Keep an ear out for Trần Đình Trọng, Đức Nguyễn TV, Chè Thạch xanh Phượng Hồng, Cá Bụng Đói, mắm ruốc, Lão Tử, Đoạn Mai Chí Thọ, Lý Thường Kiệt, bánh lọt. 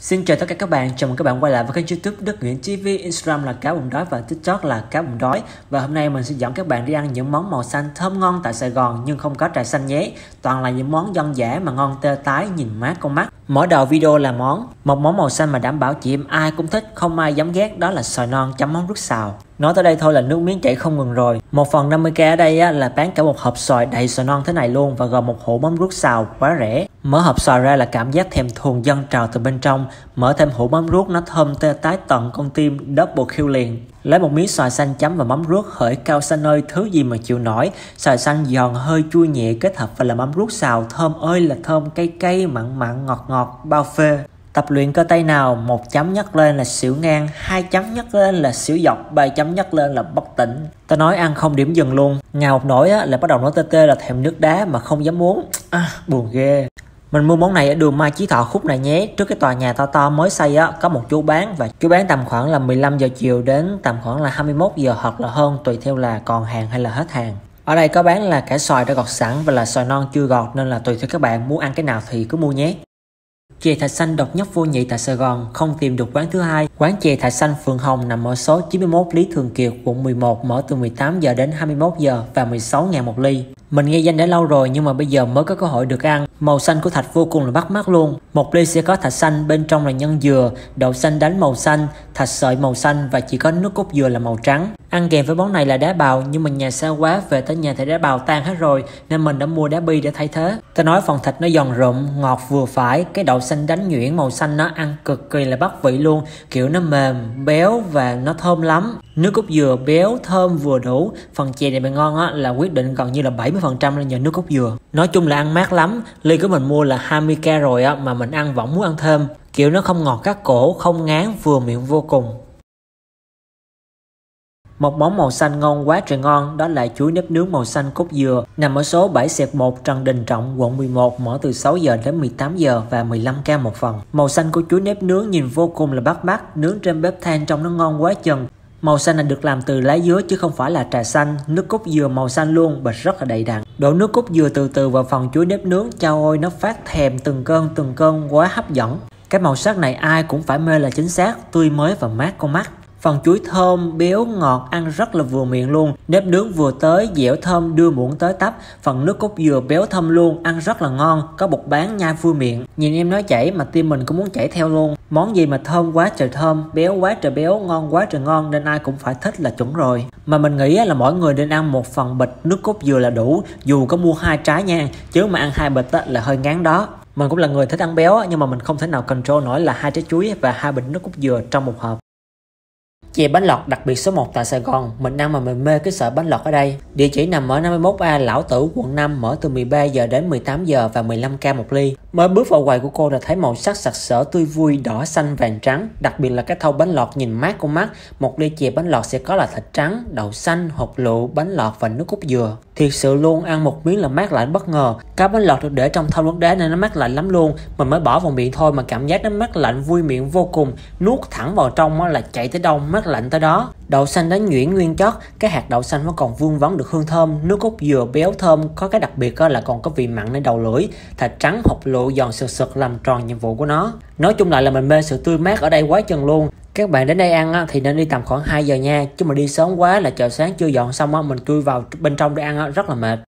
Xin chào tất cả các bạn, chào mừng các bạn quay lại với kênh YouTube Đức Nguyễn TV, Instagram là Cá Bụng Đói và TikTok là Cá Bụng Đói. Và hôm nay mình sẽ dẫn các bạn đi ăn những món màu xanh thơm ngon tại Sài Gòn nhưng không có trà xanh nhé. Toàn là những món dân dã mà ngon tê tái, nhìn mát con mắt. Mở đầu video là một món màu xanh mà đảm bảo chị em ai cũng thích, không ai dám ghét, đó là xoài non chấm món ruốc xào. Nói tới đây thôi là nước miếng chảy không ngừng rồi. 1/50k ở đây á, là bán cả một hộp xoài đầy xoài non thế này luôn và gồm một hũ mắm ruốc xào quá rẻ. Mở hộp xoài ra là cảm giác thèm thuồng dâng trào từ bên trong. Mở thêm hũ mắm ruốc nó thơm tê tái tận con tim, double kill liền. Lấy một miếng xoài xanh chấm và mắm ruốc, hỡi cao xanh ơi thứ gì mà chịu nổi. Xoài xanh giòn hơi chua nhẹ kết hợp và là mắm ruốc xào thơm ơi là thơm, cay cay mặn mặn ngọt ngọt bao phê. Tập luyện cơ tay nào, 1 chấm nhấc lên là xỉu ngang, 2 chấm nhấc lên là xỉu dọc, 3 chấm nhấc lên là bất tỉnh. Ta nói ăn không điểm dừng luôn. Ngào một nổi á, là bắt đầu nói tê tê là thèm nước đá mà không dám uống. Buồn ghê. Mình mua món này ở đường Mai Chí Thọ khúc này nhé. Trước cái tòa nhà to to mới xây á, có một chú bán và chú bán tầm khoảng là 15 giờ chiều đến tầm khoảng là 21 giờ hoặc là hơn, tùy theo là còn hàng hay là hết hàng. Ở đây có bán là cả xoài đã gọt sẵn và là xoài non chưa gọt, nên là tùy theo các bạn muốn ăn cái nào thì cứ mua nhé. Chè Thạch Xanh độc nhất vô nhị tại Sài Gòn, không tìm được quán thứ hai. Quán Chè Thạch Xanh Phượng Hồng nằm ở số 91 Lý Thường Kiệt, quận 11, mở từ 18 giờ đến 21 giờ và 16.000 một ly. Mình nghe danh đã lâu rồi nhưng mà bây giờ mới có cơ hội được ăn. Màu xanh của thạch vô cùng là bắt mắt luôn. Một ly sẽ có thạch xanh, bên trong là nhân dừa, đậu xanh đánh màu xanh, thạch sợi màu xanh và chỉ có nước cốt dừa là màu trắng. Ăn kèm với món này là đá bào, nhưng mình nhà xa quá, về tới nhà thì đá bào tan hết rồi nên mình đã mua đá bi để thay thế. Ta nói phần thịt nó giòn rụm, ngọt vừa phải, cái đậu xanh đánh nhuyễn màu xanh nó ăn cực kỳ là bắt vị luôn, kiểu nó mềm, béo và nó thơm lắm. Nước cốt dừa béo thơm vừa đủ. Phần chè này mà ngon á, là quyết định gần như là 70% là nhờ nước cốt dừa. Nói chung là ăn mát lắm. Ly của mình mua là 20k rồi á, mà mình ăn vẫn muốn ăn thêm. Kiểu nó không ngọt cắt cổ, không ngán, vừa miệng vô cùng. Một món màu xanh ngon quá trời ngon, đó là chuối nếp nướng màu xanh cốt dừa, nằm ở số 7/1 Trần Đình Trọng, quận 11, mở từ 6 giờ đến 18 giờ và 15k một phần. Màu xanh của chuối nếp nướng nhìn vô cùng là bắt mắt, nướng trên bếp than trông nó ngon quá chừng. Màu xanh là được làm từ lá dứa chứ không phải là trà xanh, nước cốt dừa màu xanh luôn, bịch rất là đầy đặn. Đổ nước cốt dừa từ từ vào phần chuối nếp nướng, chao ôi nó phát thèm từng cơn quá hấp dẫn. Cái màu sắc này ai cũng phải mê là chính xác, tươi mới và mát con mắt. Phần chuối thơm, béo, ngọt, ăn rất là vừa miệng luôn. Nếp nướng vừa tới, dẻo thơm, đưa muỗng tới tắp. Phần nước cốt dừa béo thơm luôn, ăn rất là ngon, có bột bán nhai vui miệng. Nhìn em nói chảy mà tim mình cũng muốn chảy theo luôn. Món gì mà thơm quá trời thơm, béo quá trời béo, ngon quá trời ngon, nên ai cũng phải thích là chuẩn rồi. Mà mình nghĩ là mỗi người nên ăn 1 phần bịch nước cốt dừa là đủ, dù có mua 2 trái nha, chứ mà ăn 2 bịch là hơi ngán đó. Mình cũng là người thích ăn béo nhưng mà mình không thể nào control nổi là 2 trái chuối và 2 bịch nước cốt dừa trong một hộp. Chè bánh lọt đặc biệt số 1 tại Sài Gòn, mình ăn mà mình mê cái sợi bánh lọt ở đây. Địa chỉ nằm ở 51A Lão Tử, quận 5, mở từ 13 giờ đến 18 giờ và 15k một ly. Mới bước vào quầy của cô là thấy màu sắc sặc sỡ tươi vui, đỏ, xanh, vàng, trắng. Đặc biệt là cái thau bánh lọt nhìn mát con mắt. Một ly chè bánh lọt sẽ có là thịt trắng, đậu xanh, hột lựu, bánh lọt và nước cốt dừa. Thiệt sự luôn, ăn một miếng là mát lạnh bất ngờ. Cá bánh lọt được để trong thau nước đá nên nó mát lạnh lắm luôn. Mình mới bỏ vào miệng thôi mà cảm giác nó mát lạnh vui miệng vô cùng. Nuốt thẳng vào trong là chạy tới đâu mát lạnh tới đó. Đậu xanh đánh nhuyễn nguyên chất, cái hạt đậu xanh nó còn vương vấn được hương thơm. Nước cốt dừa béo thơm, có cái đặc biệt là còn có vị mặn nơi đầu lưỡi. Thịt trắng hột lựu giòn sực sực làm tròn nhiệm vụ của nó. Nói chung lại là mình mê sự tươi mát ở đây quá chừng luôn. Các bạn đến đây ăn thì nên đi tầm khoảng 2 giờ nha, chứ mà đi sớm quá là chợ sáng chưa dọn xong, mình chui vào bên trong để ăn rất là mệt.